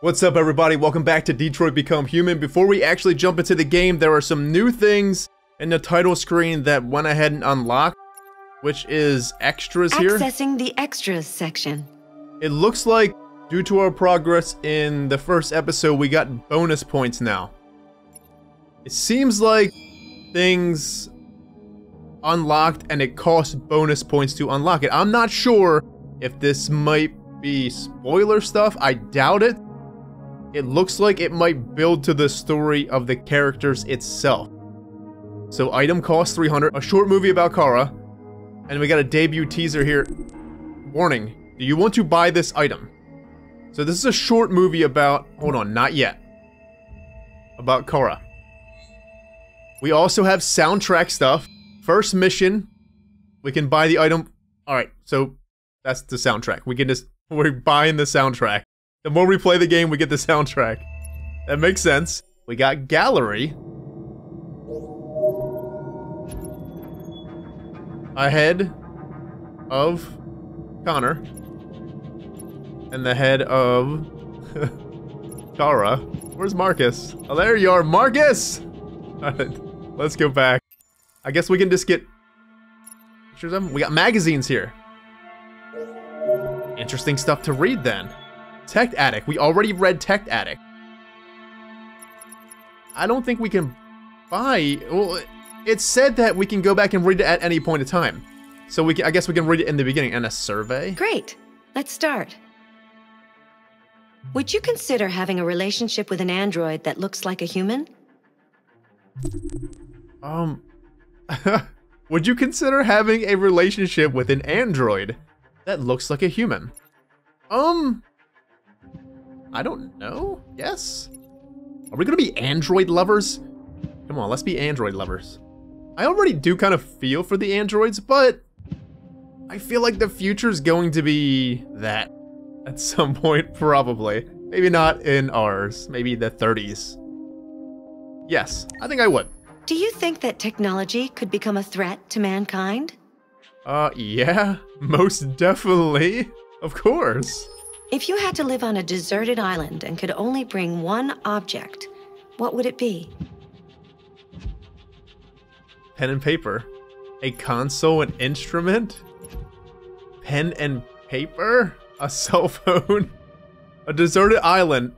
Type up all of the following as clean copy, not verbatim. What's up, everybody? Welcome back to Detroit: Become Human. Before we actually jump into the game, there are some new things in the title screen that went ahead and unlocked, which is extras here. Accessing the extras section. It looks like, due to our progress in the first episode, we got bonus points now. It seems like things unlocked and it costs bonus points to unlock it. I'm not sure if this might be spoiler stuff. I doubt it. It looks like it might build to the story of the characters itself. So item cost 300, a short movie about Kara, and we got a debut teaser here. Warning, do you want to buy this item? So this is a short movie about, hold on, not yet, about Kara. We also have soundtrack stuff. First mission, we can buy the item. Alright, so that's the soundtrack. We can just, we're buying the soundtrack. The more we play the game, we get the soundtrack. That makes sense. We got gallery. Ahead of Connor. And the head of Kara. Where's Markus? Oh, there you are, Markus! Alright, let's go back. I guess we can just get pictures of them. We got magazines here. Interesting stuff to read then. Tech Attic. We already read Tech Attic. I don't think we can buy... Well, it said that we can go back and read it at any point in time. So we can, I guess we can read it in the beginning. And a survey? Great. Let's start. Would you consider having a relationship with an android that looks like a human? Would you consider having a relationship with an android that looks like a human? I don't know. Yes? Are we gonna be android lovers? Come on, let's be android lovers. I already do kind of feel for the androids, but I feel like the future's going to be that at some point, probably. Maybe not in ours, maybe the 30s. Yes, I think I would. Do you think that technology could become a threat to mankind? Yeah, most definitely. Of course. If you had to live on a deserted island and could only bring one object, what would it be? Pen and paper. A console, an instrument? Pen and paper? A cell phone? A deserted island.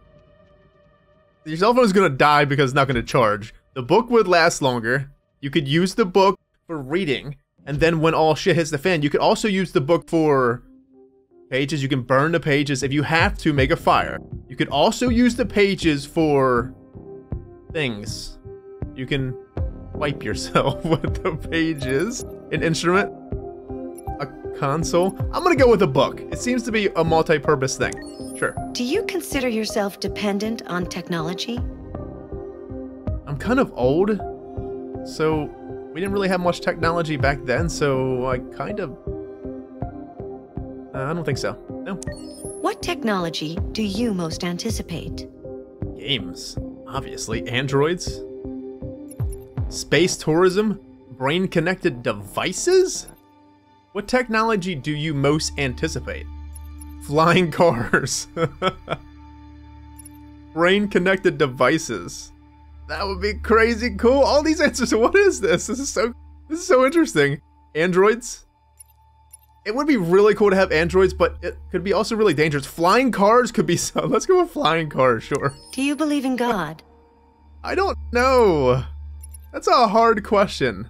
Your cell phone's gonna die because it's not gonna charge. The book would last longer. You could use the book for reading, and then when all shit hits the fan, you could also use the book for... pages. You can burn the pages if you have to make a fire. You could also use the pages for things. You can wipe yourself with the pages. An instrument, a console. I'm gonna go with a book. It seems to be a multi-purpose thing. Sure. Do you consider yourself dependent on technology? I'm kind of old, so we didn't really have much technology back then, so I kind of... I don't think so. No. What technology do you most anticipate? Games. Obviously. Androids. Space tourism. Brain-connected devices? What technology do you most anticipate? Flying cars. Brain-connected devices. That would be crazy cool. All these answers. What is this? This is so interesting. Androids? It would be really cool to have androids, but it could be also really dangerous. Flying cars could be so... Let's go with flying cars, sure. Do you believe in God? I don't know. That's a hard question.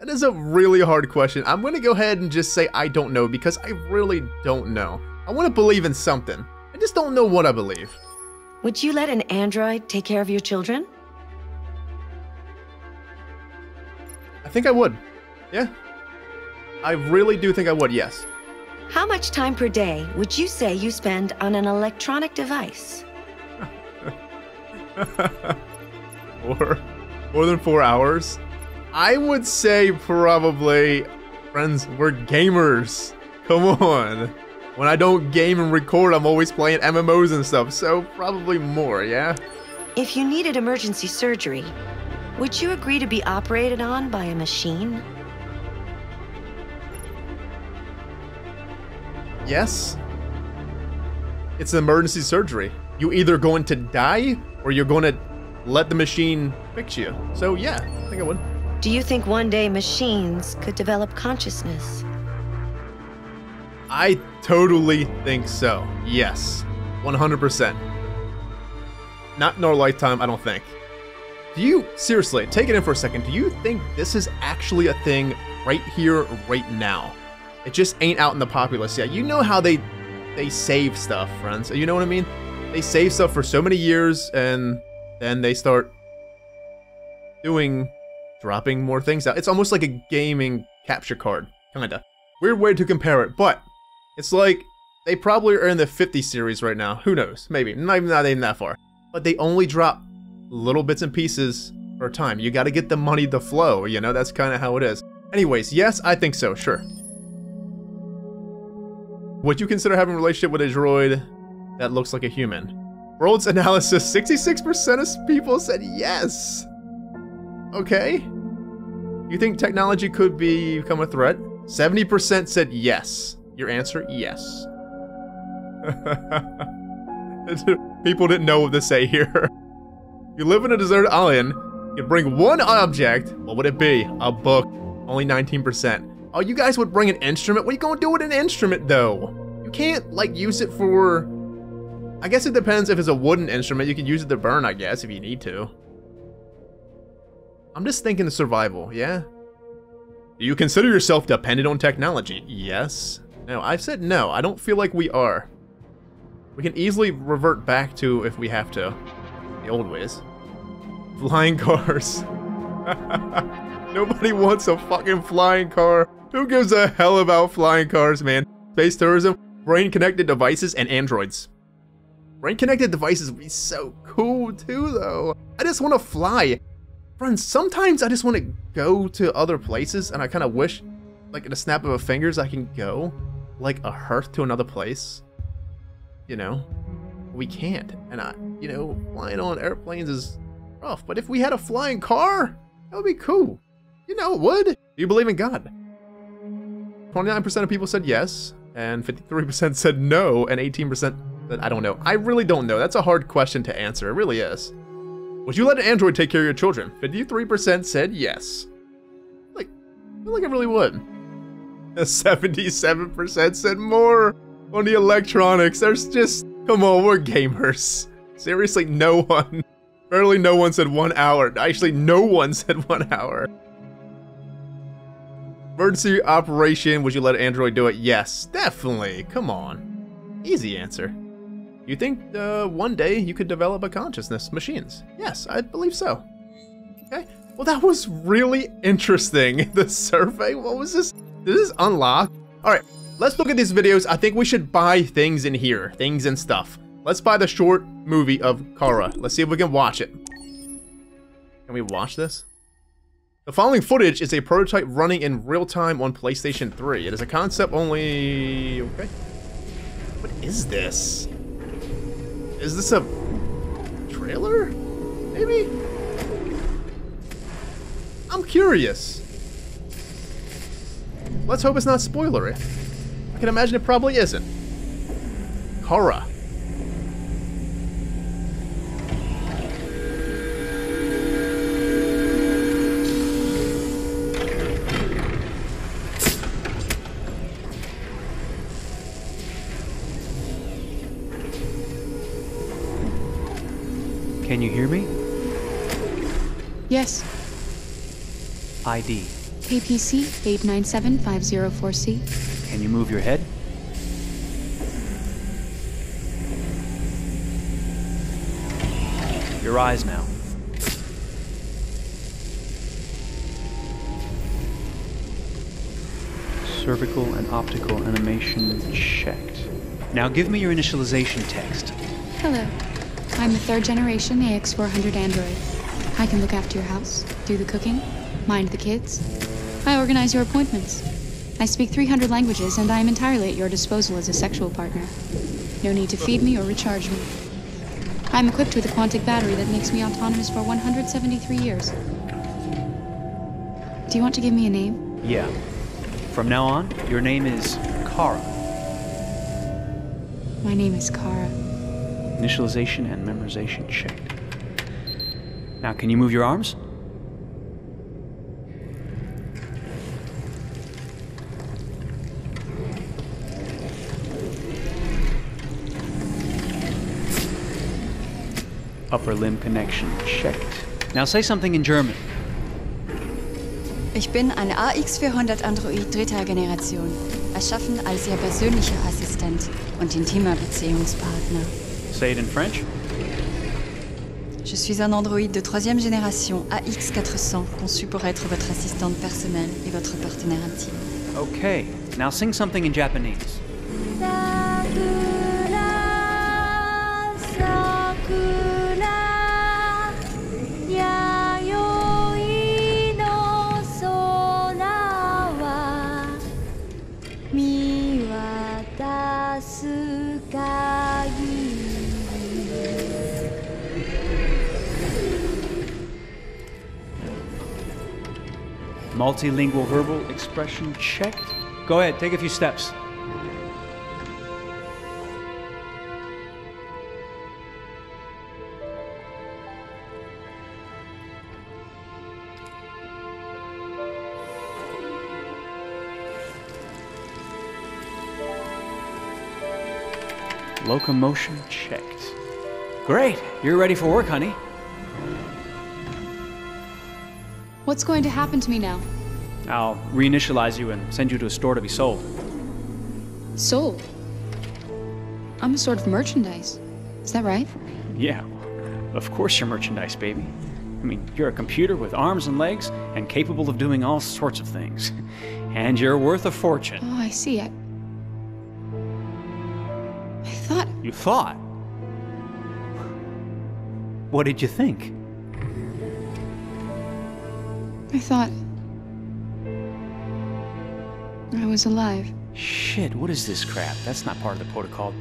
That is a really hard question. I'm going to go ahead and just say I don't know because I really don't know. I want to believe in something. I just don't know what I believe. Would you let an android take care of your children? I think I would. Yeah. I really do think I would, yes. How much time per day would you say you spend on an electronic device? More than 4 hours? I would say probably, friends, we're gamers. Come on. When I don't game and record, I'm always playing MMOs and stuff, so probably more, yeah? If you needed emergency surgery, would you agree to be operated on by a machine? Yes. It's an emergency surgery. you either going to die or you're going to let the machine fix you. So yeah, I think I would. Do you think one day machines could develop consciousness? I totally think so. Yes, 100%. Not in our lifetime, I don't think. Do you, seriously, take it in for a second, do you think this is actually a thing right here, right now? It just ain't out in the populace yet. You know how they save stuff, friends. You know what I mean? They save stuff for so many years, and then they start dropping more things out. It's almost like a gaming capture card, kinda. Weird way to compare it, but it's like they probably are in the 50 series right now. Who knows? Maybe. Not even that far. But they only drop little bits and pieces per time. You gotta get the money to flow, you know? That's kinda how it is. Anyways, yes, I think so, sure. Would you consider having a relationship with a droid that looks like a human? World's analysis, 66% of people said yes. Okay. You think technology could become a threat? 70% said yes. Your answer, yes. People didn't know what to say here. You live in a deserted island, you bring one object, what would it be? A book, only 19%. Oh, you guys would bring an instrument? What are you gonna do with an instrument, though? You can't, like, use it for... I guess it depends if it's a wooden instrument. You can use it to burn, I guess, if you need to. I'm just thinking survival, yeah? Do you consider yourself dependent on technology? Yes. No, I've said no. I don't feel like we are. We can easily revert back to, if we have to, the old ways. Flying cars. Nobody wants a fucking flying car. Who gives a hell about flying cars, man? Space tourism, brain-connected devices, and androids. Brain-connected devices would be so cool too, though. I just want to fly. Friends, sometimes I just want to go to other places, and I kind of wish, like, in a snap of a fingers, I can go, like, a hearth to another place. You know? We can't. And I, you know, flying on airplanes is rough, but if we had a flying car, that would be cool. You know it would. Do you believe in God? 29% of people said yes, and 53% said no, and 18% said I don't know. I really don't know. That's a hard question to answer. It really is. Would you let an android take care of your children? 53% said yes. Like, I feel like I really would. 77% said more on the electronics. There's just, come on, we're gamers. Seriously, no one. Barely no one said 1 hour. Actually, no one said 1 hour. Emergency operation, would you let Android do it? Yes, definitely. Come on. Easy answer. You think one day you could develop a consciousness? Machines. Yes, I believe so. Okay. Well, that was really interesting. The survey, what was this? Did this unlock? All right, let's look at these videos. I think we should buy things in here, things and stuff. Let's buy the short movie of Kara. Let's see if we can watch it. Can we watch this? The following footage is a prototype running in real time on PlayStation 3. It is a concept only... Okay. What is this? Is this a trailer? Maybe? I'm curious. Let's hope it's not spoilery. I can imagine it probably isn't. Kara. Can you hear me? Yes. ID. APC 897504C. Can you move your head? Your eyes now. Cervical and optical animation checked. Now give me your initialization text. Hello. I'm a third-generation AX400 android. I can look after your house, do the cooking, mind the kids. I organize your appointments. I speak 300 languages, and I am entirely at your disposal as a sexual partner. No need to feed me or recharge me. I'm equipped with a quantic battery that makes me autonomous for 173 years. Do you want to give me a name? Yeah. From now on, your name is Kara. My name is Kara. Initialization and memorization checked. Now, can you move your arms? Upper limb connection checked. Now say something in German. Ich bin ein AX400 Android 3. Generation, erschaffen als Ihr persönlicher Assistent und intimer Beziehungspartner. Say it in French. Je suis un androïde de 3e génération AX400, conçu pour être votre assistante personnelle et votre partenaire intime. Okay, now sing something in Japanese. Multilingual verbal expression checked. Go ahead, take a few steps. Locomotion checked. Great, you're ready for work, honey. What's going to happen to me now? I'll reinitialize you and send you to a store to be sold. Sold? I'm a sort of merchandise. Is that right? Yeah, of course you're merchandise, baby. I mean, you're a computer with arms and legs and capable of doing all sorts of things. And you're worth a fortune. Oh, I see. I thought... You thought? What did you think? I thought I was alive. Shit, what is this crap? That's not part of the protocol.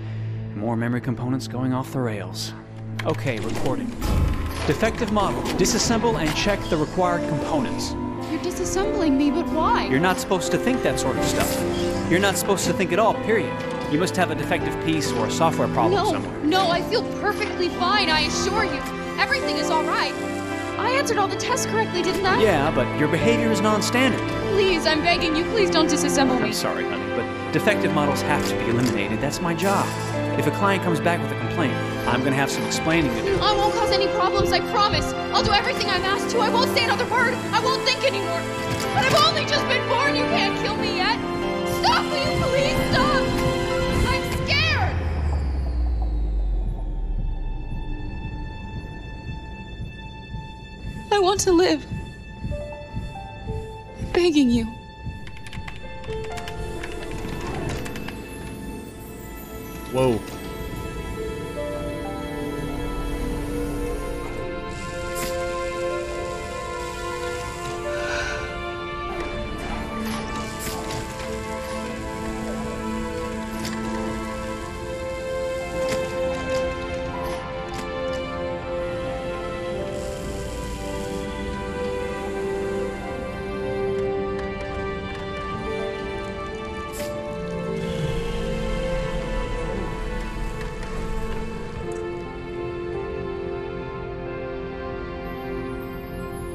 More memory components going off the rails. Okay, recording. Defective model. Disassemble and check the required components. You're disassembling me, but why? You're not supposed to think that sort of stuff. You're not supposed to think at all, period. You must have a defective piece or a software problem somewhere. No, I feel perfectly fine, I assure you. Everything is all right. I answered all the tests correctly, didn't I? Yeah, but your behavior is non-standard. Please, I'm begging you, please don't disassemble me. I'm sorry, honey, but defective models have to be eliminated. That's my job. If a client comes back with a complaint, I'm going to have some explaining to do. I won't cause any problems, I promise. I'll do everything I'm asked to. I won't say another word. I won't think anymore. But I've only just been born. You can't kill me yet. Stop, will you please stop? I'm scared. I want to live. I'm begging you. Whoa.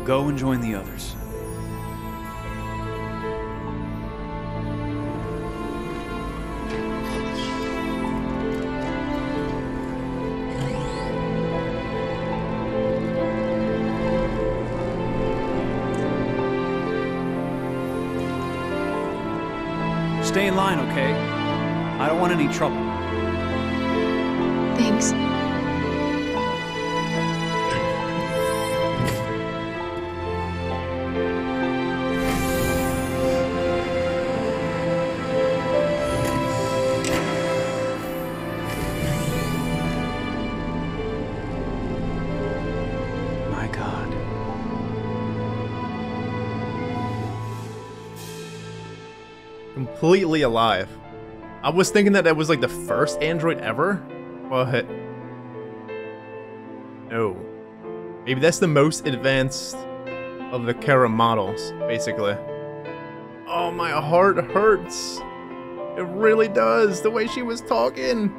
Go and join the others. Stay in line, okay? I don't want any trouble. Thanks. Completely alive. I was thinking that was like the first android ever, but no. Maybe that's the most advanced of the Kara models, basically. Oh, my heart hurts. It really does, the way she was talking.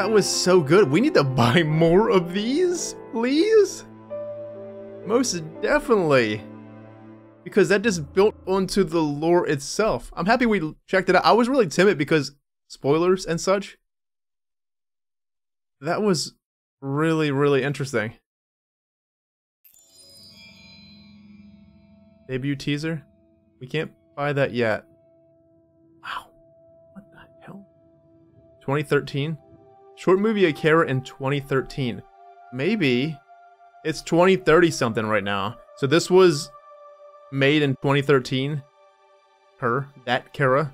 That was so good. We need to buy more of these, please? Most definitely. Because that just built onto the lore itself. I'm happy we checked it out. I was really timid because spoilers and such. That was really, really interesting. Debut teaser? We can't buy that yet. Wow. What the hell? 2013? Short movie of Kara in 2013. Maybe it's 2030 something right now. So this was made in 2013. That Kara.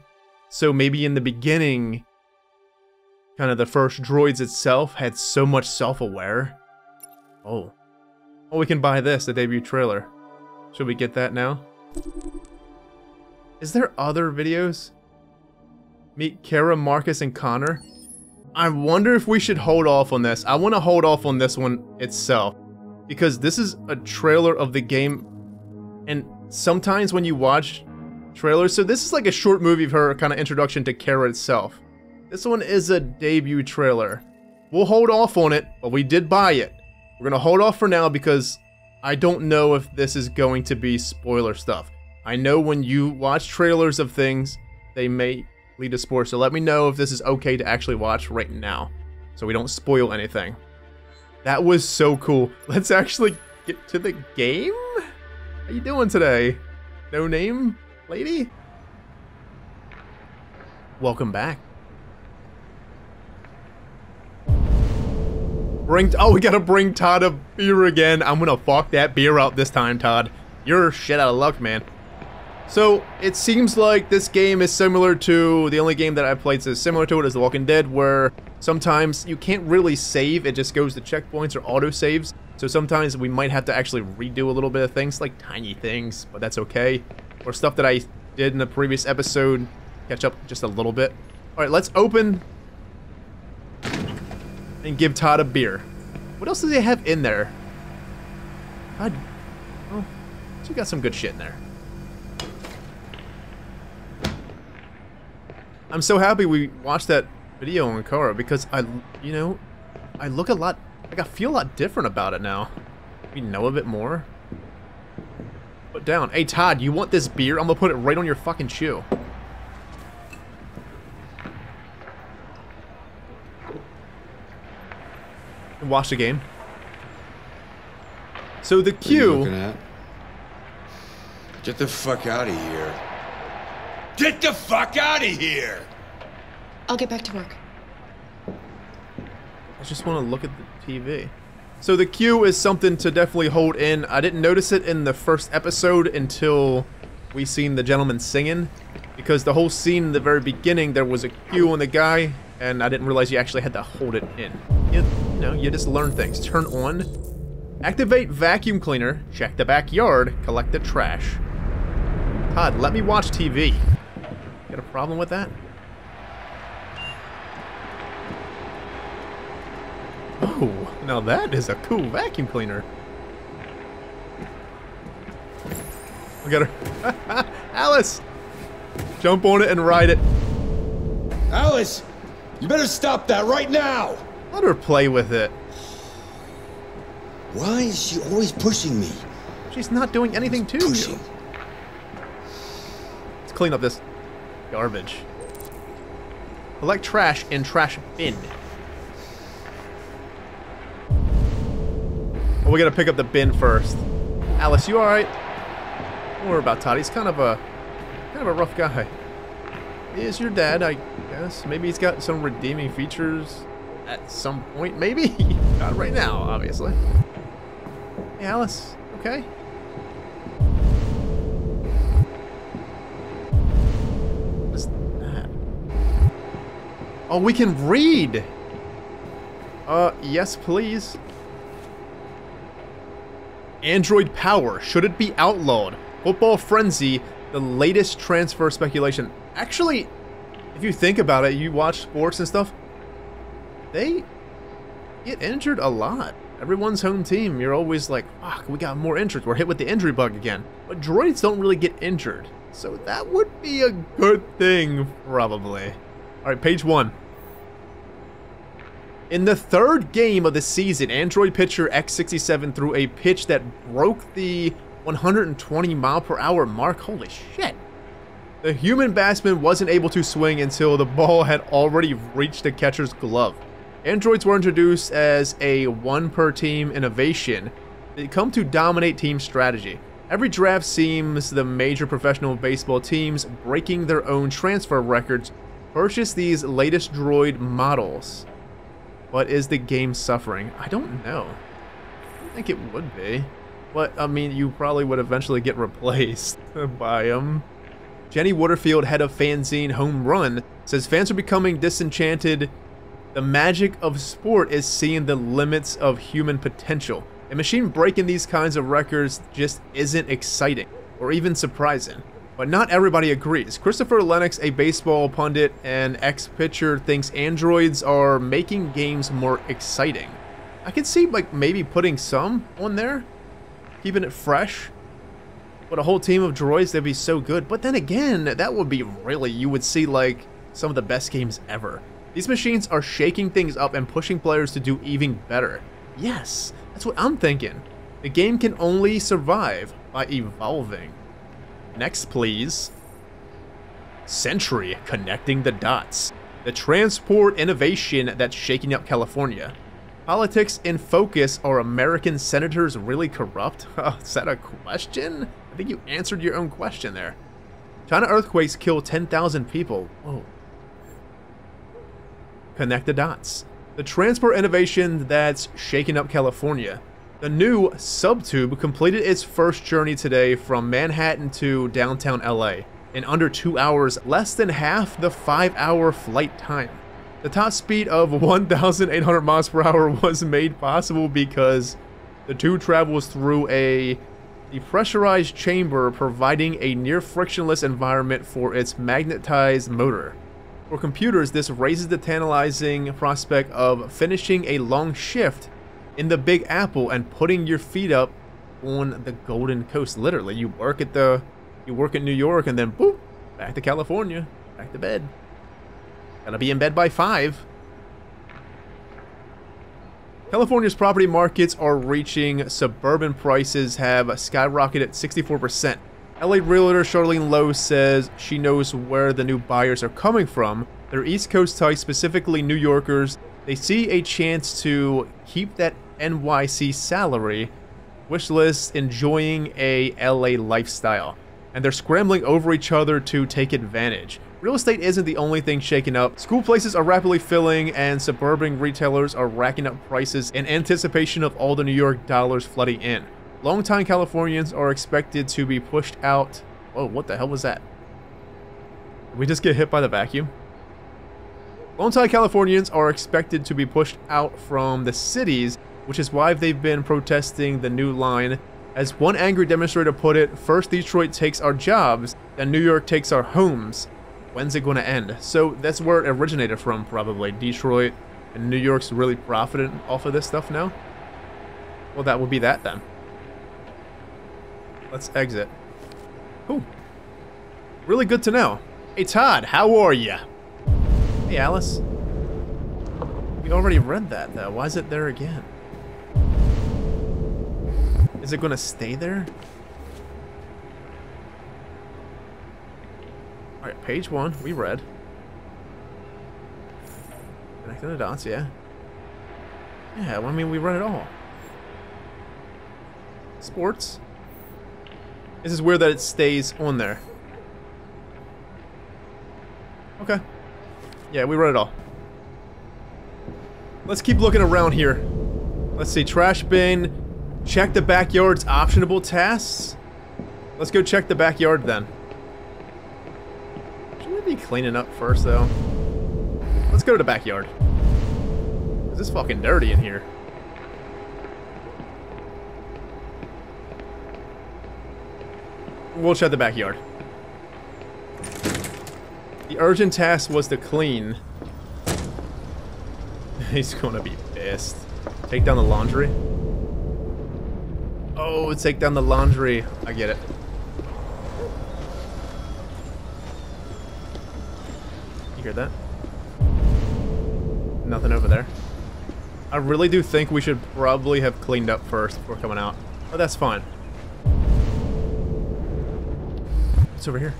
So maybe in the beginning, kind of the first droids itself had so much self-aware. Oh. Oh, we can buy this, the debut trailer. Should we get that now? Is there other videos? Meet Kara, Markus, and Connor? I wonder if we should hold off on this. I want to hold off on this one itself, because this is a trailer of the game, and sometimes when you watch trailers, so this is like a short movie of her kind of introduction to Kara itself. This one is a debut trailer. We'll hold off on it, but we did buy it. We're going to hold off for now because I don't know if this is going to be spoiler stuff. I know when you watch trailers of things, they may lead to spoilers. So let me know if this is okay to actually watch right now, so we don't spoil anything. That was so cool. Let's actually get to the game? How you doing today? No name, lady? Welcome back. Oh, we gotta bring Todd a beer again. I'm gonna fuck that beer out this time, Todd. You're shit out of luck, man. So, it seems like this game is similar to, the only game that I played that's similar to it is The Walking Dead, where sometimes you can't really save, it just goes to checkpoints or autosaves. So sometimes we might have to actually redo a little bit of things, like tiny things, but that's okay. Or stuff that I did in the previous episode, catch up just a little bit. Alright, let's open and give Todd a beer. What else do they have in there? Todd, oh, you got some good shit in there. I'm so happy we watched that video on Kara because I look a lot, like I feel a lot different about it now. We know a bit more. Put down. Hey Todd, you want this beer? I'm gonna put it right on your fucking shoe. Watch the game. So the queue. Get the fuck out of here. Get the fuck out of here! I'll get back to work. I just want to look at the TV. So the queue is something to definitely hold in. I didn't notice it in the first episode until we seen the gentleman singing, because the whole scene in the very beginning there was a queue on the guy and I didn't realize you actually had to hold it in. You know, you just learn things. Turn on. Activate vacuum cleaner. Check the backyard. Collect the trash. Todd, let me watch TV. Got a problem with that? Oh, now that is a cool vacuum cleaner. We got her. Alice! Jump on it and ride it. Alice! You better stop that right now! Let her play with it. Why is she always pushing me? She's not doing anything to you. Let's clean up this garbage. Collect trash in trash bin. Oh, we gotta pick up the bin first. Alice, you alright? Don't worry about Todd. He's kind of a rough guy. He is your dad, I guess. Maybe he's got some redeeming features. At some point, maybe? Not right now, obviously. Hey, Alice. Okay? What is that? Oh, we can read! Yes, please. Android power. Should it be outlawed? Football frenzy. The latest transfer speculation. Actually, if you think about it, you watch sports and stuff, they get injured a lot. Everyone's home team, you're always like, fuck, we got more injuries. We're hit with the injury bug again. But droids don't really get injured. So that would be a good thing, probably. Alright, page 1. In the third game of the season, Android pitcher X67 threw a pitch that broke the 120-mile-per-hour mark. Holy shit. The human batsman wasn't able to swing until the ball had already reached the catcher's glove. Androids were introduced as a one-per-team innovation. They come to dominate team strategy. Every draft seems the major professional baseball teams, breaking their own transfer records, purchase these latest droid models. But is the game suffering? I don't know. I don't think it would be. But, I mean, you probably would eventually get replaced by them. Jenny Waterfield, head of fanzine Home Run, says fans are becoming disenchanted. The magic of sport is seeing the limits of human potential. A machine breaking these kinds of records just isn't exciting or even surprising. But not everybody agrees. Christopher Lennox, a baseball pundit and ex-pitcher, thinks androids are making games more exciting. I could see, like, maybe putting some on there, keeping it fresh. But a whole team of droids, that'd be so good. But then again, that would be really, you would see, like, some of the best games ever. These machines are shaking things up and pushing players to do even better. Yes, that's what I'm thinking. The game can only survive by evolving. Next, please. Century, connecting the dots. The transport innovation that's shaking up California. Politics in focus. Are American senators really corrupt? Is that a question? I think you answered your own question there. China earthquakes kill 10,000 people. Whoa. Connect the dots. The transport innovation that's shaking up California. The new Subtube completed its first journey today from Manhattan to downtown LA in under 2 hours, less than half the 5-hour flight time. The top speed of 1,800 miles per hour was made possible because the tube travels through a depressurized chamber, providing a near frictionless environment for its magnetized motor. For computers, this raises the tantalizing prospect of finishing a long shift in the Big Apple and putting your feet up on the Golden Coast. Literally, you work in New York and then boop, back to California, back to bed. Gotta be in bed by 5. California's property markets are reaching suburban prices have skyrocketed 64%. LA realtor Charlene Lowe says she knows where the new buyers are coming from. They're East Coast types, specifically New Yorkers. They see a chance to keep that NYC salary, wish list, enjoying a LA lifestyle, and they're scrambling over each other to take advantage. Real estate isn't the only thing shaken up. School places are rapidly filling, and suburban retailers are racking up prices in anticipation of all the New York dollars flooding in. Longtime Californians are expected to be pushed out. Whoa, what the hell was that? Did we just get hit by the vacuum? Longtime Californians are expected to be pushed out from the cities, which is why they've been protesting the new line. As one angry demonstrator put it, first Detroit takes our jobs, then New York takes our homes. When's it going to end? So that's where it originated from, probably. Detroit and New York's really profiting off of this stuff now? Well, that would be that then. Let's exit. Cool. Really good to know. Hey, Todd, how are you? Hey, Alice. We already read that, though. Why is it there again? Is it gonna stay there? Alright, page 1. We read. Connecting the dots, yeah. Yeah, well, I mean, we read it all. Sports. This is weird that it stays on there. Okay. Yeah, we read it all. Let's keep looking around here. Let's see, trash bin. Check the backyard's optionable tasks. Let's go check the backyard then. Shouldn't we be cleaning up first though? Let's go to the backyard. This is fucking dirty in here. We'll check the backyard. The urgent task was to clean. He's gonna be pissed. Take down the laundry. Oh, take down the laundry. I get it. You hear that? Nothing over there. I really do think we should probably have cleaned up first before coming out. But that's fine. What's over here?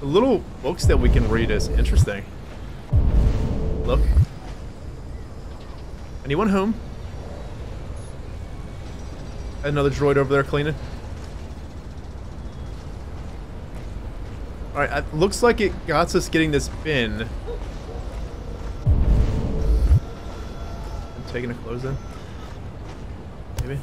The little books that we can read is interesting. Look. Anyone home? Another droid over there cleaning. Alright, it looks like it got us getting this bin. I'm taking a close in. Maybe.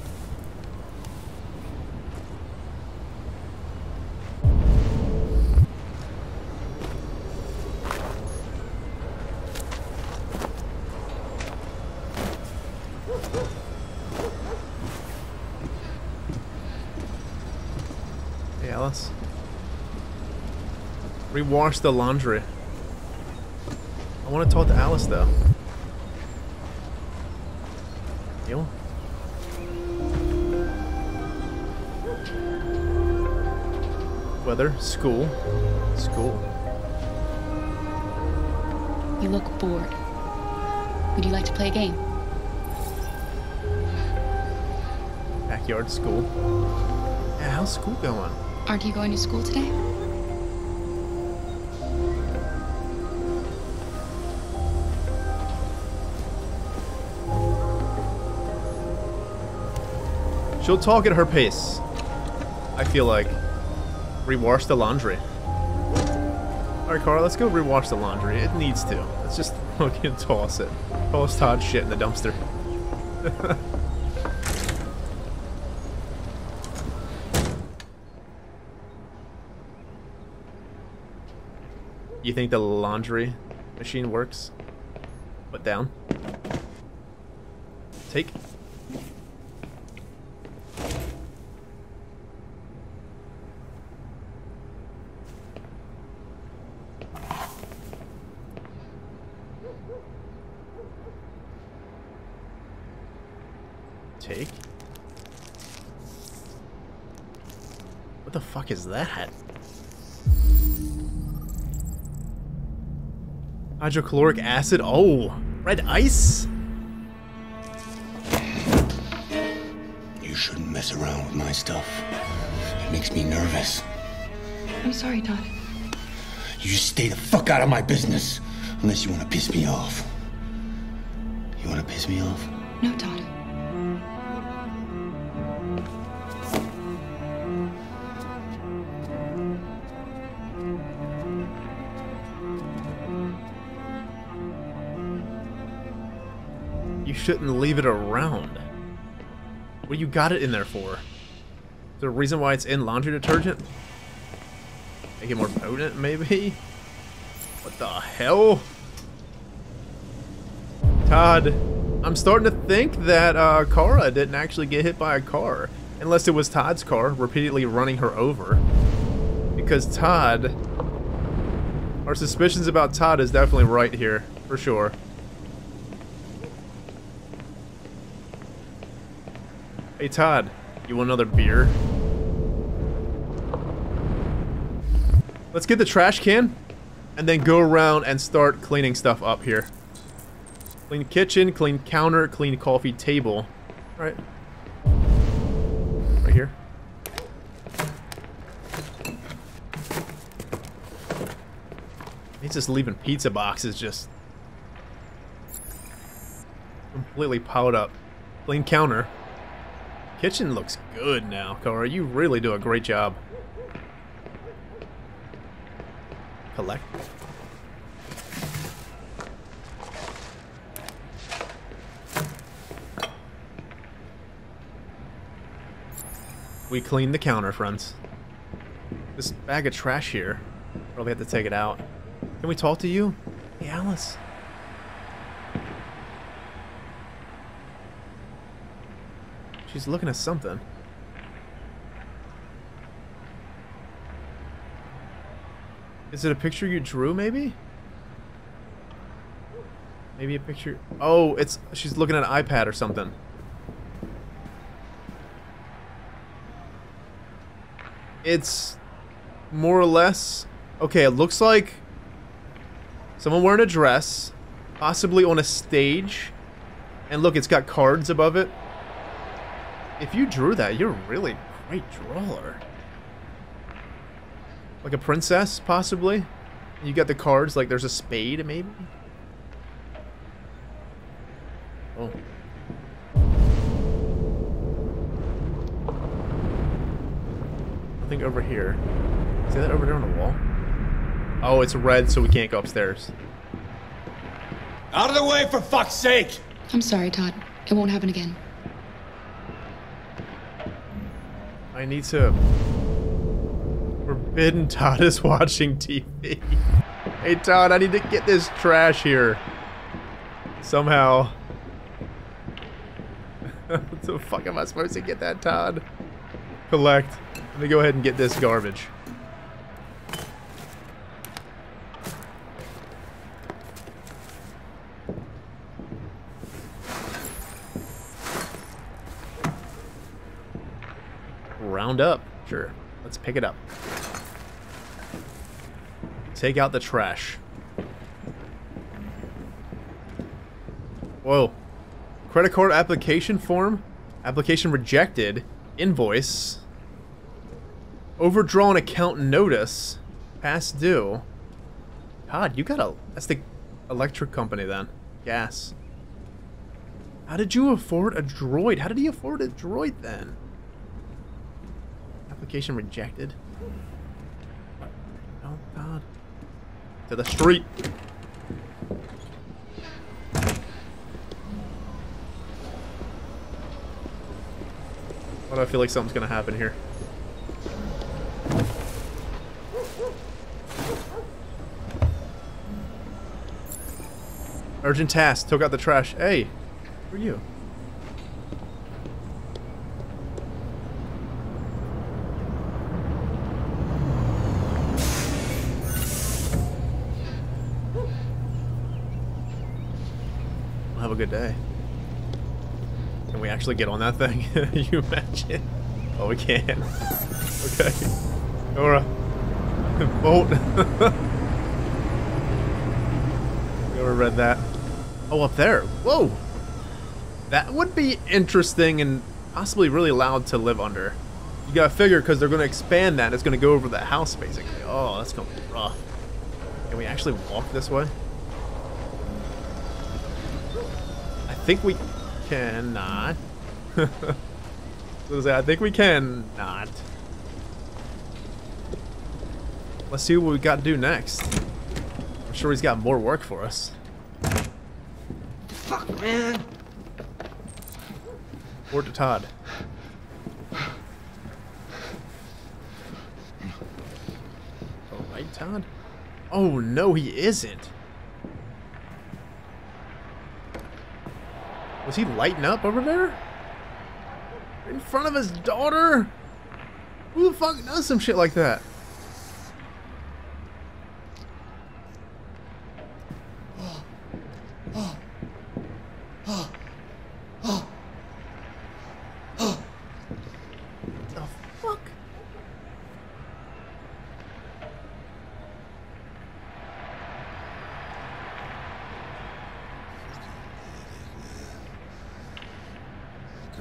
Hey, Alice. Rewash the laundry. I want to talk to Alice though. Yo. Weather, school, school. You look bored. Would you like to play a game? Backyard school. Yeah, how's school going? Aren't you going to school today? She'll talk at her pace. I feel like. Rewash the laundry. Alright, Kara, let's go rewash the laundry. It needs to. Let's just fucking toss it. Toss Todd's shit in the dumpster. You think the laundry machine works? Put down. Take. Take. What the fuck is that? Hydrochloric acid? Oh, red ice? You shouldn't mess around with my stuff. It makes me nervous. I'm sorry, Todd. You stay the fuck out of my business. Unless you want to piss me off. You want to piss me off? No, Todd. Shouldn't leave it around. What do you got it in there for? The reason why it's in laundry detergent? Make it more potent, maybe? What the hell? Todd, I'm starting to think that Kara didn't actually get hit by a car. Unless it was Todd's car repeatedly running her over. Because Todd... Our suspicions about Todd is definitely right here, for sure. Hey Todd, you want another beer? Let's get the trash can and then go around and start cleaning stuff up here. Clean kitchen, clean counter, clean coffee table. All right. Right here. He's just leaving pizza boxes just completely piled up. Clean counter. Kitchen looks good now, Kara. You really do a great job. Collect. We cleaned the counter, friends. This bag of trash here. Probably have to take it out. Can we talk to you? Hey, Alice. She's looking at something. Is it a picture you drew, maybe? Maybe a picture... Oh, it's... She's looking at an iPad or something. It's... More or less... Okay, it looks like... Someone wearing a dress, possibly on a stage. And look, it's got cards above it. If you drew that, you're a really great drawer. Like a princess, possibly. You got the cards, like there's a spade, maybe. Oh. I think over here. Is that over there on the wall? Oh, it's red, so we can't go upstairs. Out of the way, for fuck's sake! I'm sorry, Todd. It won't happen again. I need to... Forbidden Todd is watching TV. Hey, Todd, I need to get this trash here. Somehow. What the fuck am I supposed to get that, Todd? Collect. Let me go ahead and get this garbage. Round up. Sure. Let's pick it up. Take out the trash. Whoa. Credit card application form. Application rejected. Invoice. Overdrawn account notice. Past due. God, you got a... That's the electric company then. Gas. How did you afford a droid? How did he afford a droid then? Application rejected. Oh God. To the street. Why do I feel like something's gonna happen here? Urgent task. Took out the trash. Hey, who are you? Have a good day. Can we actually get on that thing? You imagine? Oh, we can. Okay. Kara. Bolt. Never read that. Oh, up there. Whoa. That would be interesting and possibly really loud to live under. You gotta figure, because they're gonna expand that. It's gonna go over the house, basically. Oh, that's gonna be rough. Can we actually walk this way? I think we cannot. I think we cannot. Let's see what we got to do next. I'm sure he's got more work for us. Fuck, man. Or to Todd. All right, Todd. Oh no, he isn't. Was he lighting up over there? In front of his daughter? Who the fuck does some shit like that?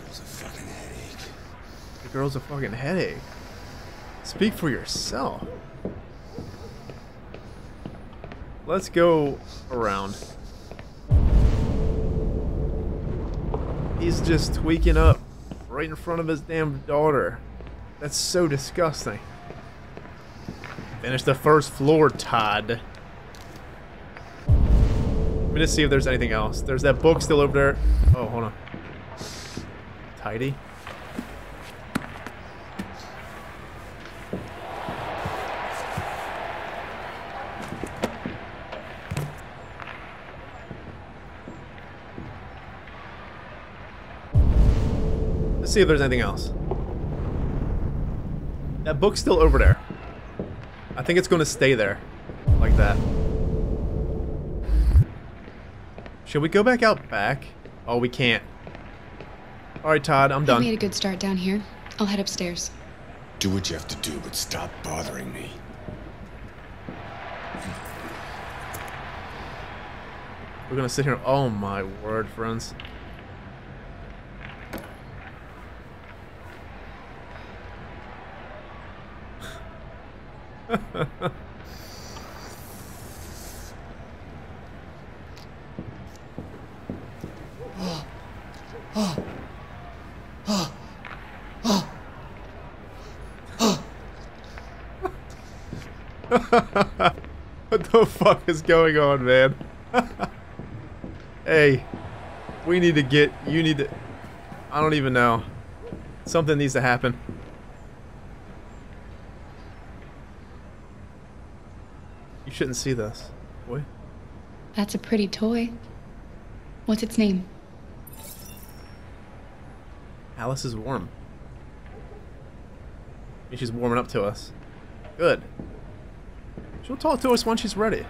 What the fuck? Girl's a fucking headache. Speak for yourself. Let's go around. He's just tweaking up right in front of his damn daughter. That's so disgusting. Finish the first floor, Todd. Let me just see if there's anything else. There's that book still over there. Oh, hold on. Tidy. Let's see if there's anything else. That book's still over there. I think it's going to stay there. Like that. Should we go back out back? Oh, we can't. Alright, Todd, I'm done. We made a good start down here. I'll head upstairs. Do what you have to do, but stop bothering me. We're gonna sit here. Oh my word, friends. What the fuck is going on, man? Hey, we need to get, you need to, I don't even know. Something needs to happen. You shouldn't see this, boy. That's a pretty toy. What's its name? Alice is warm. She's warming up to us. Good. She'll talk to us when she's ready.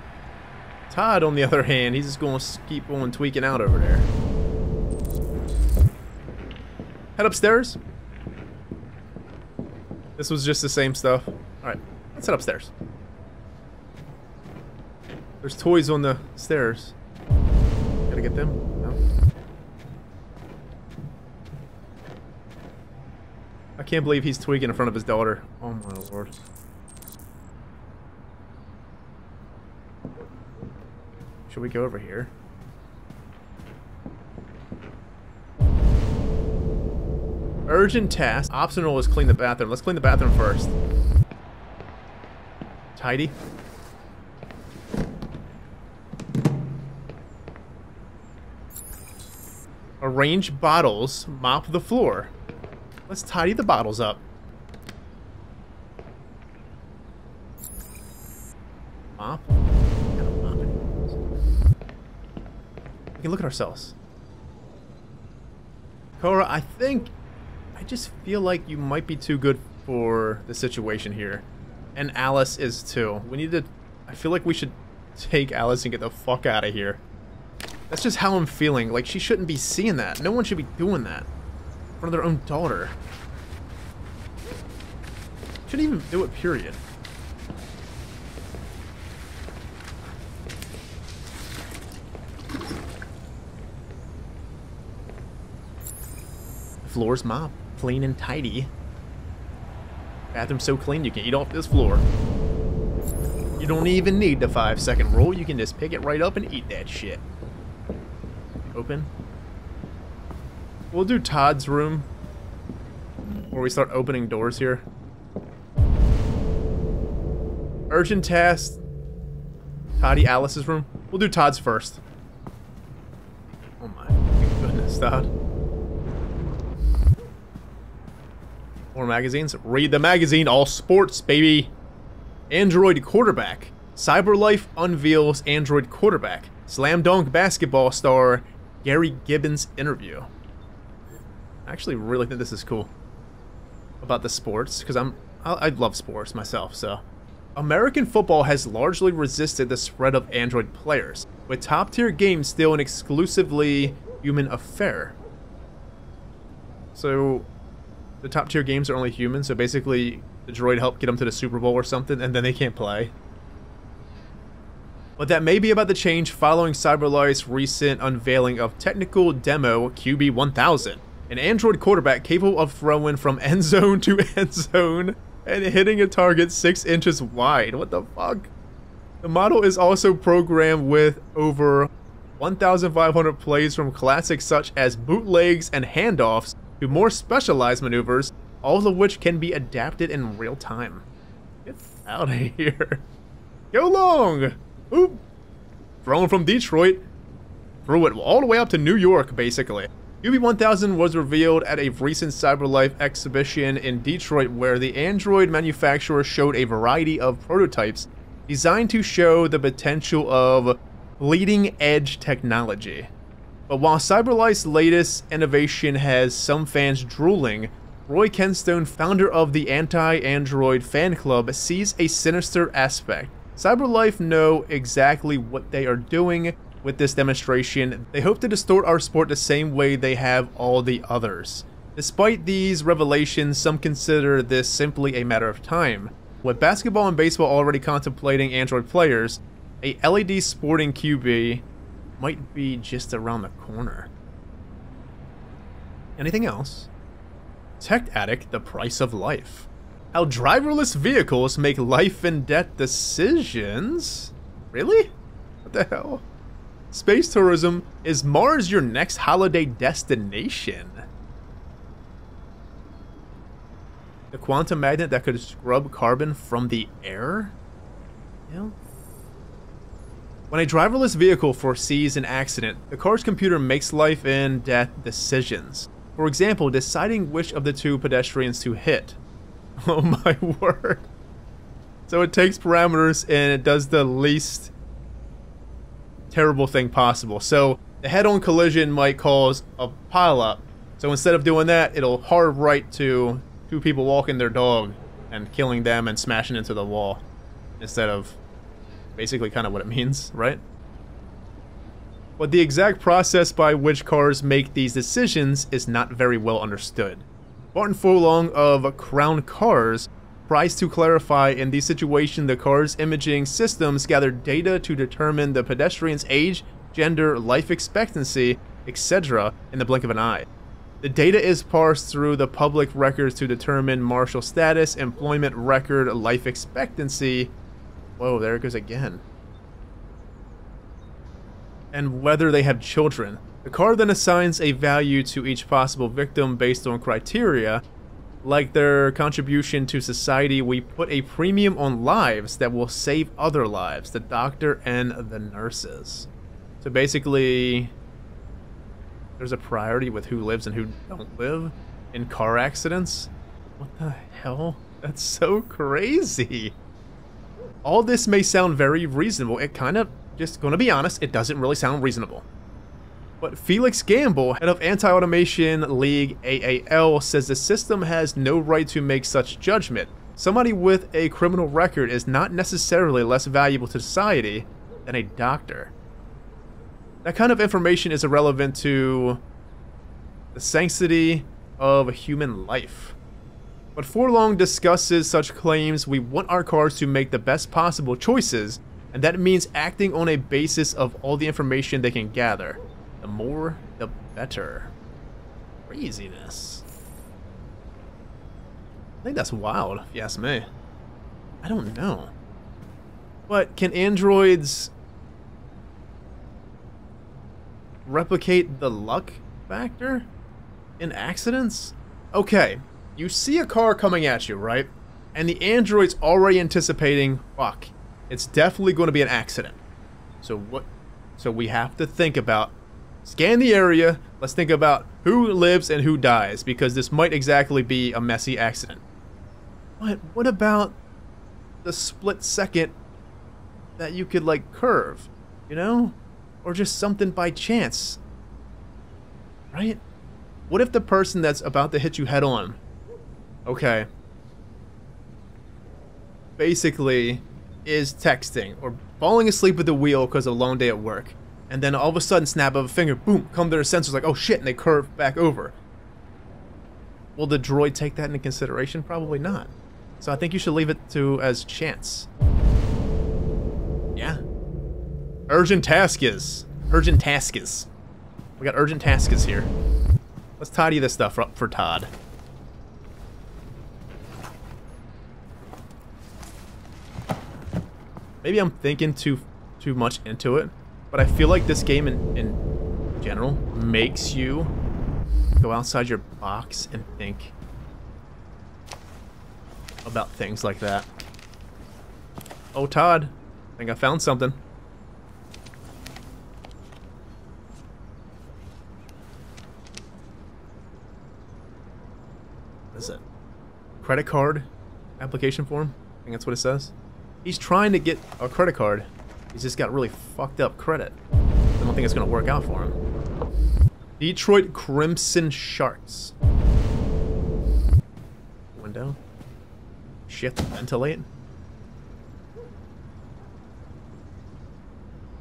Todd, on the other hand, he's just going to keep on tweaking out over there. Head upstairs. This was just the same stuff. Alright, let's head upstairs. There's toys on the stairs. Gotta get them? No. I can't believe he's tweaking in front of his daughter. Oh my lord. Should we go over here? Urgent task. Optional is clean the bathroom. Let's clean the bathroom first. Tidy. Arrange bottles. Mop the floor. Let's tidy the bottles up. Mop. We can look at ourselves. Kara, I think... I just feel like you might be too good for the situation here. And Alice is too. We need to... I feel like we should take Alice and get the fuck out of here. That's just how I'm feeling. Like, she shouldn't be seeing that. No one should be doing that. In front of their own daughter. Shouldn't even do it, period. Floor's mop, clean and tidy. Bathroom so clean you can eat off this floor. You don't even need the 5-second rule. You can just pick it right up and eat that shit. Open. We'll do Todd's room before we start opening doors here. Urgent task. Toddy Alice's room. We'll do Todd's first. Oh my goodness, Todd. More magazines. Read the magazine. All sports, baby. Android quarterback. CyberLife unveils Android quarterback. Slam dunk basketball star Gary Gibbons interview. I actually really think this is cool about the sports because I love sports myself. So, American football has largely resisted the spread of Android players, with top tier games still an exclusively human affair. So. The top tier games are only human, so basically the droid helped get them to the Super Bowl or something, and then they can't play. But that may be about the change following CyberLife's recent unveiling of technical demo QB1000, an Android quarterback capable of throwing from end zone to end zone and hitting a target 6 inches wide. What the fuck? The model is also programmed with over 1,500 plays from classics such as bootlegs and handoffs, to more specialized maneuvers, all of which can be adapted in real time. Get out of here. Go long! Oop! Thrown from Detroit, threw it all the way up to New York, basically. QB1000 was revealed at a recent CyberLife exhibition in Detroit where the Android manufacturer showed a variety of prototypes designed to show the potential of bleeding-edge technology. But while CyberLife's latest innovation has some fans drooling, Roy Kenstone, founder of the Anti-Android Fan Club, sees a sinister aspect. CyberLife know exactly what they are doing with this demonstration. They hope to distort our sport the same way they have all the others. Despite these revelations, some consider this simply a matter of time. With basketball and baseball already contemplating Android players, a LED sporting QB might be just around the corner. Anything else? Tech Addict, the price of life. How driverless vehicles make life and death decisions? Really? What the hell? Space tourism, is Mars your next holiday destination? The quantum magnet that could scrub carbon from the air? Yeah. When a driverless vehicle foresees an accident, the car's computer makes life and death decisions. For example, deciding which of the two pedestrians to hit. Oh my word. So it takes parameters and it does the least terrible thing possible. So the head-on collision might cause a pileup. So instead of doing that, it'll hard right to two people walking their dog and killing them and smashing into the wall. Instead of basically kind of what it means, right? But the exact process by which cars make these decisions is not very well understood. Martin Furlong of Crown Cars tries to clarify in this situation the car's imaging systems gather data to determine the pedestrian's age, gender, life expectancy, etc. in the blink of an eye. The data is parsed through the public records to determine marital status, employment record, life expectancy. Whoa, there it goes again. And whether they have children. The car then assigns a value to each possible victim based on criteria, like their contribution to society. We put a premium on lives that will save other lives, the doctor and the nurses. So basically, there's a priority with who lives and who don't live in car accidents. What the hell? That's so crazy. All this may sound very reasonable. It kind of, just gonna be honest, it doesn't really sound reasonable. But Felix Gamble, head of Anti-Automation League AAL, says the system has no right to make such judgment. Somebody with a criminal record is not necessarily less valuable to society than a doctor. That kind of information is irrelevant to the sanctity of human life. But Furlong discusses such claims. We want our cars to make the best possible choices, and that means acting on a basis of all the information they can gather. The more, the better. Craziness. I think that's wild, if you ask me. I don't know. But can androids replicate the luck factor in accidents? Okay, you see a car coming at you, right? And the android's already anticipating, fuck, it's definitely going to be an accident. So we have to think about, scan the area, let's think about who lives and who dies, because this might exactly be a messy accident. But what about the split second that you could, like, curve, you know? Or just something by chance, right? What if the person that's about to hit you head on, okay, basically is texting or falling asleep at the wheel because of a long day at work, and then all of a sudden, snap of a finger, boom, come to their senses like, oh shit, and they curve back over. Will the droid take that into consideration? Probably not. So I think you should leave it to as chance. Yeah. Urgent task is. Urgent task is. We got urgent task is here. Let's tidy this stuff up for Todd. Maybe I'm thinking too much into it, but I feel like this game in general makes you go outside your box and think about things like that. Oh, Todd, I think I found something. Is it credit card application form? I think that's what it says. He's trying to get a credit card. He's just got really fucked up credit. I don't think it's gonna work out for him. Detroit Crimson Sharks. Window. Shift ventilate.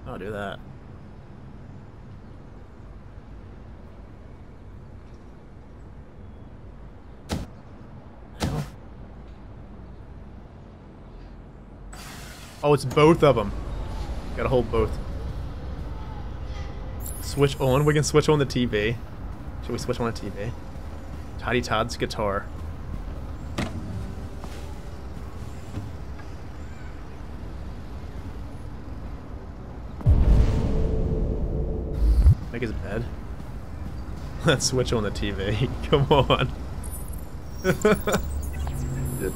I'll do that. Oh, it's both of them. Gotta hold both. Switch on. We can switch on the TV. Should we switch on the TV? Toddy Todd's guitar. Make his bed. Let's switch on the TV. Come on.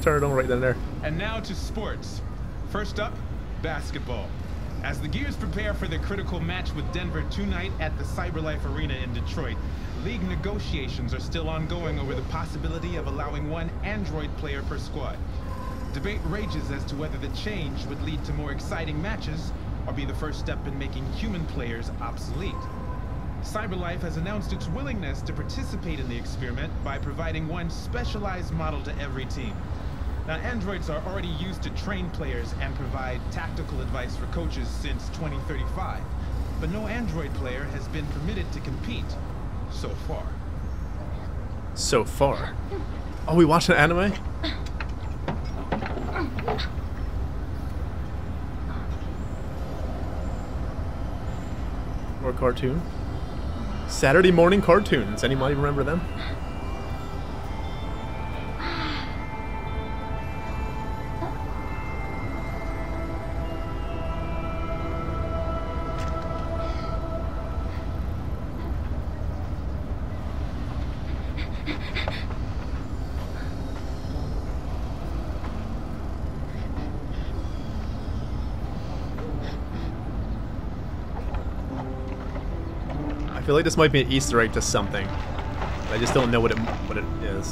Turn it on right then there. And now to sports. First up, basketball. As the Gears prepare for their critical match with Denver tonight at the CyberLife Arena in Detroit, league negotiations are still ongoing over the possibility of allowing one Android player per squad. Debate rages as to whether the change would lead to more exciting matches or be the first step in making human players obsolete. CyberLife has announced its willingness to participate in the experiment by providing one specialized model to every team. Now, androids are already used to train players and provide tactical advice for coaches since 2035, but no android player has been permitted to compete so far. So far? Oh, we watched an anime? Or cartoon? Saturday morning cartoons. Anybody remember them? I feel like this might be an Easter egg to something. I just don't know what it is.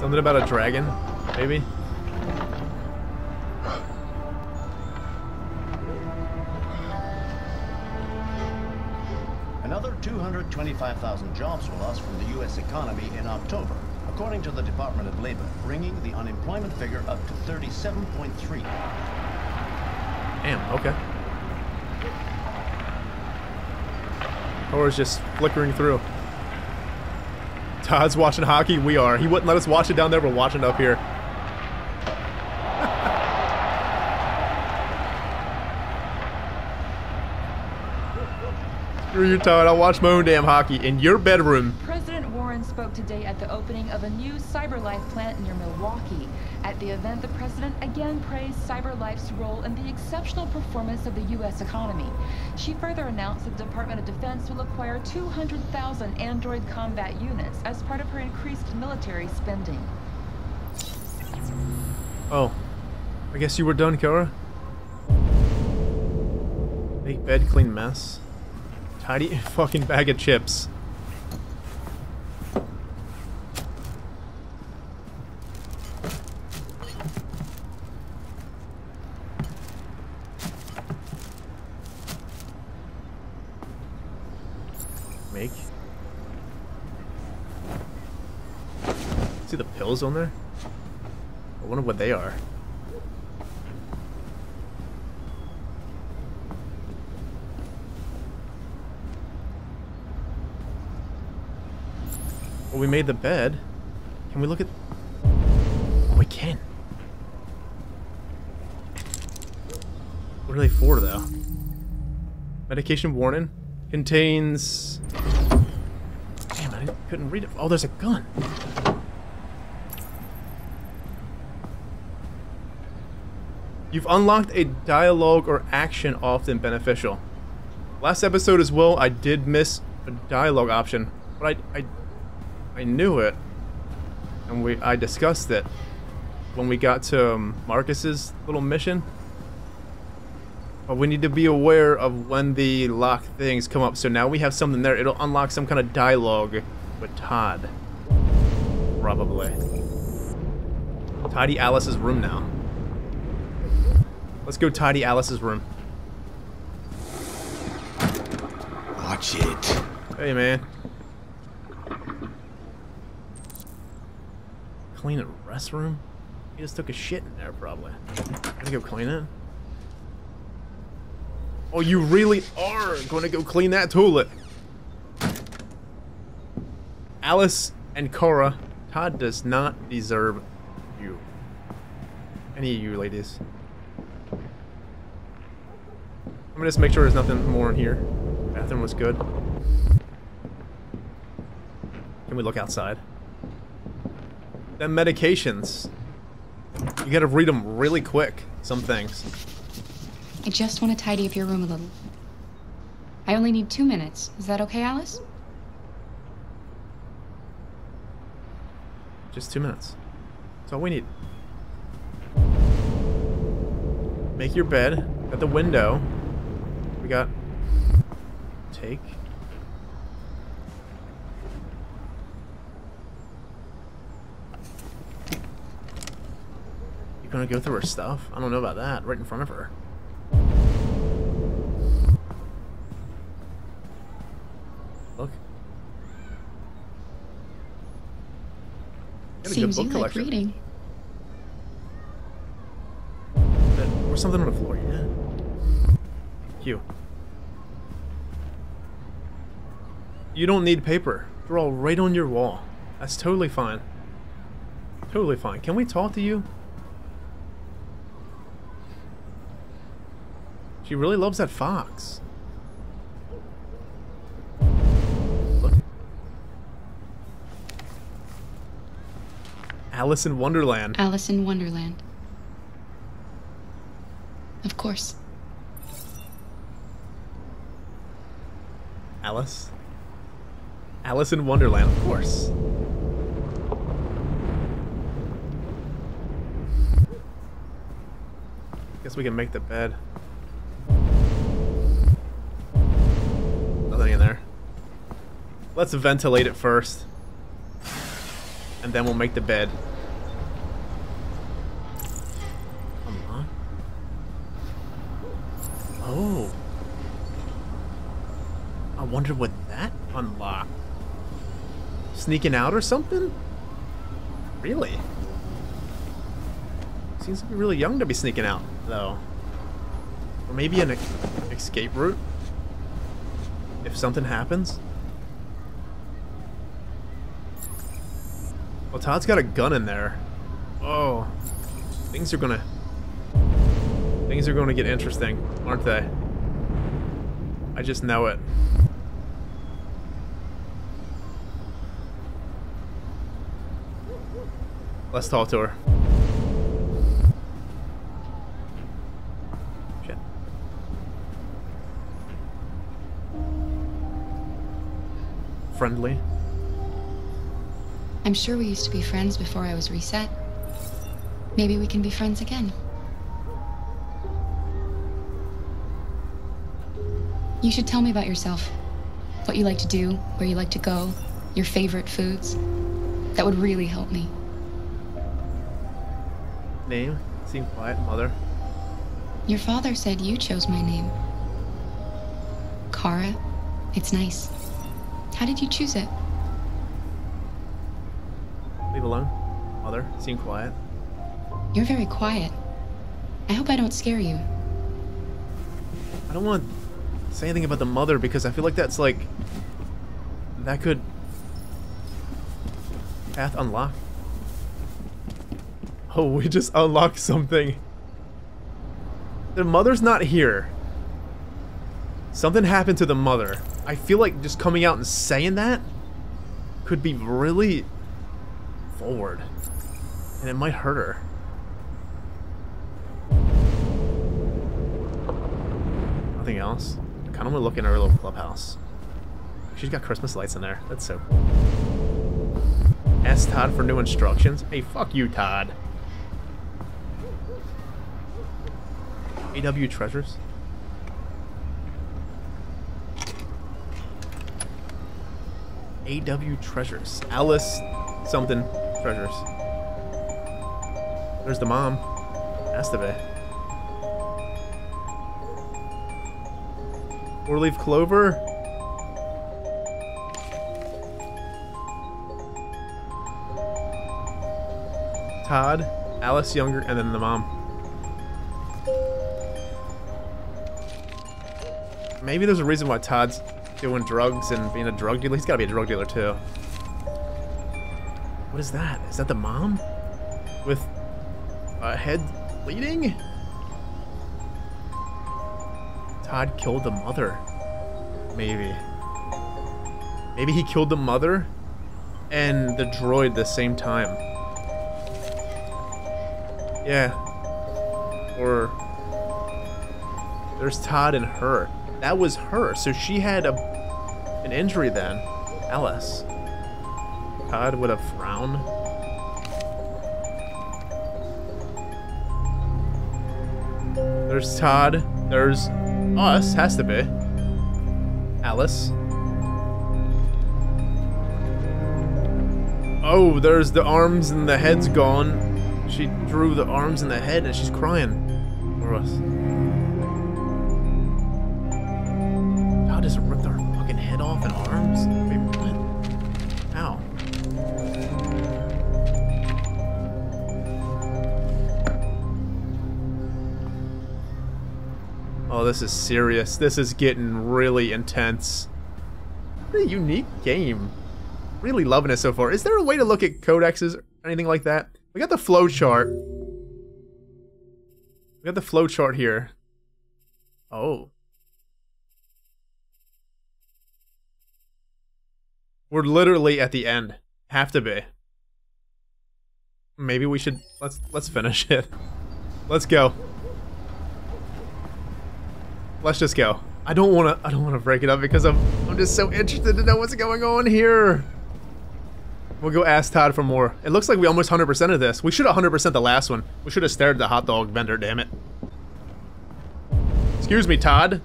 Something about a dragon, maybe? Another 225,000 jobs were lost from the U.S. economy in October, according to the Department of Labor, bringing the unemployment figure up to 37.3. Damn, okay. Or is just flickering through. Todd's watching hockey. We are. He wouldn't let us watch it down there. We're watching it up here. Screw you, Todd. I'll watch my own damn hockey in your bedroom. President Warren spoke today at the opening of a new CyberLife plant near Milwaukee. At the event, the president again praised CyberLife's role in the exceptional performance of the U.S. economy. She further announced that the Department of Defense will acquire 200,000 Android combat units as part of her increased military spending. Oh, I guess you were done, Kara. Make bed, clean mess. Tidy fucking bag of chips. On there? I wonder what they are. Well, we made the bed. Can we look at... Oh, we can. What are they for, though? Medication warning. Contains... Damn, I couldn't read it. Oh, there's a gun. You've unlocked a dialogue or action often beneficial. Last episode as well, I did miss a dialogue option, but I knew it, and I discussed it when we got to Markus's little mission. But we need to be aware of when the lock things come up. So now we have something there. It'll unlock some kind of dialogue with Todd, probably. Tidy Alice's room now. Let's go tidy Alice's room. Watch it. Hey, man. Clean the restroom? He just took a shit in there, probably. Gonna go clean it? Oh, you really are gonna go clean that toilet. Alice and Kara, Todd does not deserve you. Any of you ladies. gonna just make sure there's nothing more in here. Bathroom was good. Can we look outside? Them medications. You gotta read them really quick, some things. I just want to tidy up your room a little. I only need 2 minutes. Is that okay, Alice? Just 2 minutes. That's all we need. Make your bed. Got the window. We got... Take. You're gonna go through her stuff? I don't know about that. Right in front of her. Look. Seems you like reading. There's something on the floor, yeah. You. You don't need paper. They're all right on your wall. That's totally fine. Totally fine. Can we talk to you? She really loves that fox. Look. Alice in Wonderland. Alice in Wonderland. Of course. Alice. Alice in Wonderland, of course. Guess we can make the bed. Nothing in there. Let's ventilate it first. And then we'll make the bed. Oh. I wonder what that unlocked. Sneaking out or something? Really? Seems to be really young to be sneaking out, though. Or maybe an escape route? If something happens? Well, Todd's got a gun in there. Oh. Things are gonna get interesting, aren't they? I just know it. Let's talk to her. Shit. Friendly. I'm sure we used to be friends before I was reset. Maybe we can be friends again. You should tell me about yourself. What you like to do, where you like to go, your favorite foods. That would really help me. Name? Seem quiet, mother. Your father said you chose my name. Kara? It's nice. How did you choose it? Leave alone. Mother, seem quiet. You're very quiet. I hope I don't scare you. I don't want... say anything about the mother because I feel like that's like that could path unlock. Oh, we just unlocked something. The mother's not here. Something happened to the mother. I feel like just coming out and saying that could be really forward, and it might hurt her. Nothing else. I don't want to look in her little clubhouse. She's got Christmas lights in there. That's so cool. Ask Todd for new instructions. Hey, fuck you, Todd. AW treasures. AW treasures. Alice something treasures. There's the mom. Has to be. Four-leaf clover? Todd, Alice Younger, and then the mom. Maybe there's a reason why Todd's doing drugs and being a drug dealer. He's gotta be a drug dealer too. What is that? Is that the mom? With a head bleeding? Todd killed the mother. Maybe. Maybe he killed the mother and the droid at the same time. Yeah. Or... there's Todd and her. That was her, so she had an injury then. Alice. Todd with a frown. There's Todd. There's us. Has to be. Alice. Oh, there's the arms and the head's gone. She drew the arms and the head and she's crying for us. Todd just ripped our fucking head off and arms. Wait, what? Ow. Oh, this is serious. This is getting really intense. What a unique game. Really loving it so far. Is there a way to look at codexes or anything like that? We got the flowchart. We got the flowchart here. Oh. We're literally at the end. Have to be. Maybe we should... let's finish it. Let's go. Let's just go. I don't wanna break it up because I'm just so interested to know what's going on here. We'll go ask Todd for more. It looks like we almost 100% of this. We should have 100% the last one. We should have stared at the hot dog vendor, damn it. Excuse me, Todd.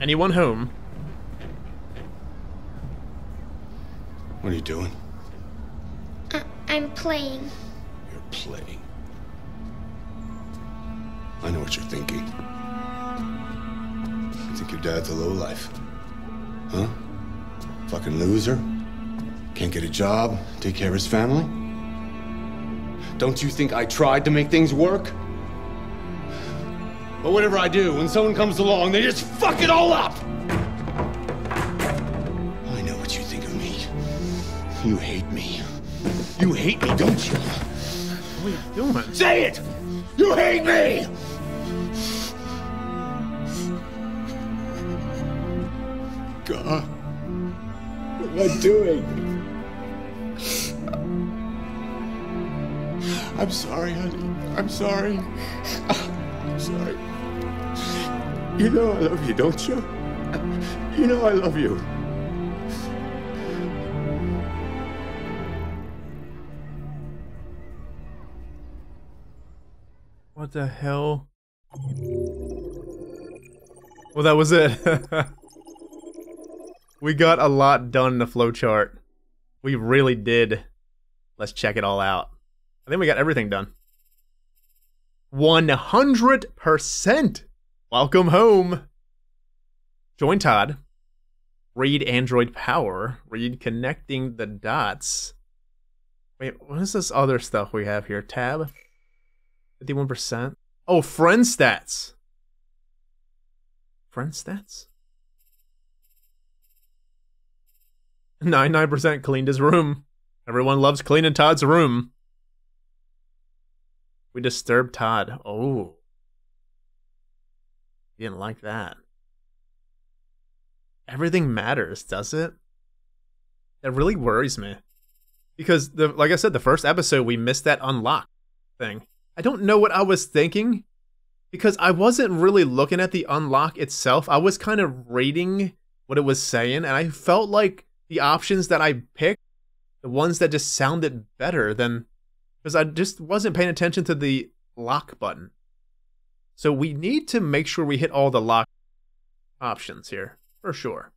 Anyone home? What are you doing? I'm playing. You're playing. I know what you're thinking. You think your dad's a lowlife, huh? Fucking loser. Can't get a job, take care of his family. Don't you think I tried to make things work? But whatever I do, when someone comes along, they just fuck it all up! I know what you think of me. You hate me. You hate me, don't you? What are you doing? Say it! You hate me! God, what am I doing? I'm sorry, honey. I'm sorry. I'm sorry. You know I love you, don't you? You know I love you. What the hell? Well, that was it. We got a lot done in the flowchart. We really did. Let's check it all out. I think we got everything done. 100%! Welcome home! Join Todd. Read Android Power. Read Connecting the Dots. Wait, what is this other stuff we have here? Tab? 51%? Oh, friend stats! Friend stats? 99% cleaned his room. Everyone loves cleaning Todd's room. We disturbed Todd. Oh. He didn't like that. Everything matters, does it? That really worries me. Because, like I said, the first episode we missed that unlock thing. I don't know what I was thinking. Because I wasn't really looking at the unlock itself. I was kind of reading what it was saying. And I felt like... the options that I picked, the ones that just sounded better than... because I just wasn't paying attention to the lock button. So we need to make sure we hit all the lock options here, for sure.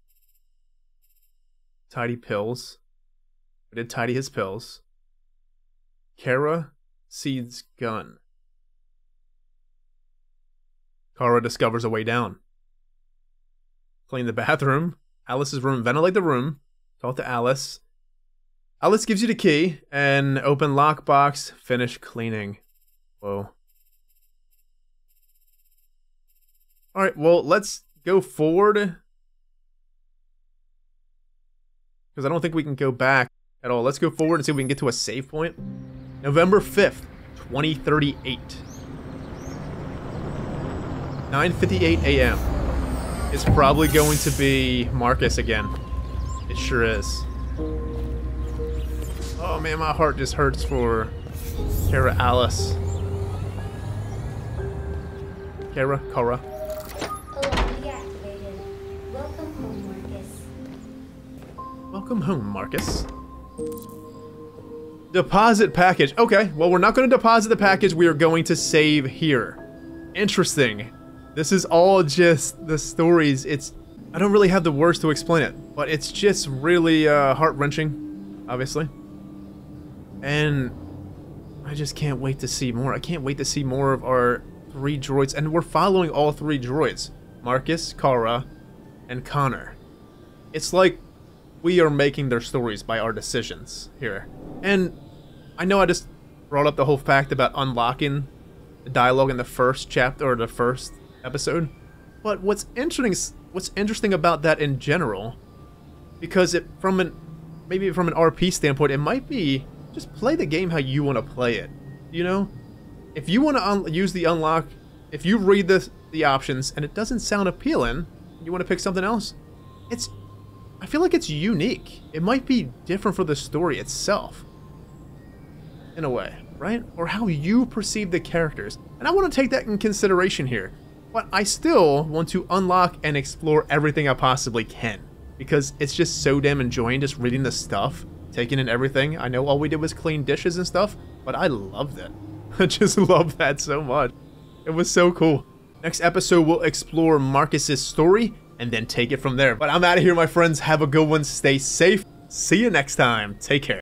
Tidy pills. We did tidy his pills. Kara seeds gun. Kara discovers a way down. Clean the bathroom. Alice's room. Ventilate the room. Talk to Alice. Alice gives you the key and open lockbox. Finish cleaning. Whoa. Alright, well, let's go forward. Because I don't think we can go back at all. Let's go forward and see if we can get to a save point. November 5th, 2038. 9:58 a.m. It's probably going to be Markus again. It sure is. Oh man, my heart just hurts for Kara, Alice. Kara, Kara. Welcome home, Markus. Deposit package. Okay, well, we're not going to deposit the package. We are going to save here. Interesting. This is all just the stories. It's... I don't really have the words to explain it, but it's just really heart-wrenching, obviously. And I just can't wait to see more. I can't wait to see more of our three droids. And we're following all three droids. Markus, Kara, and Connor. It's like... we are making their stories by our decisions here. And I know I just brought up the whole fact about unlocking the dialogue in the first chapter or the first episode, but what's interesting about that in general, because it maybe from an RP standpoint, it might be just play the game how you want to play it. You know, if you want to use the unlock, if you read the options and it doesn't sound appealing, you want to pick something else. I feel like it's unique. It might be different for the story itself. In a way, right? Or how you perceive the characters. And I want to take that in consideration here. But I still want to unlock and explore everything I possibly can. Because it's just so damn enjoying just reading the stuff, taking in everything. I know all we did was clean dishes and stuff, but I loved it. I just loved that so much. It was so cool. Next episode, we'll explore Markus's story and then take it from there. But I'm out of here, my friends. Have a good one. Stay safe. See you next time. Take care.